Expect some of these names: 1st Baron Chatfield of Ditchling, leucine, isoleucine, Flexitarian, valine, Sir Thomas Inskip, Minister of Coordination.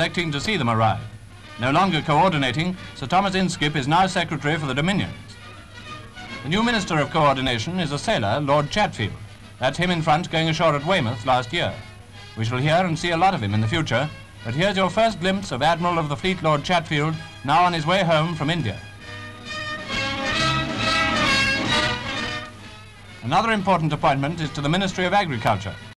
neglecting to see them arrive. No longer coordinating, Sir Thomas Inskip is now Secretary for the Dominions. The new Minister of Coordination is a sailor, Lord Chatfield. That's him in front going ashore at Weymouth last year. We shall hear and see a lot of him in the future, but here's your first glimpse of Admiral of the Fleet Lord Chatfield, now on his way home from India. Another important appointment is to the Ministry of Agriculture.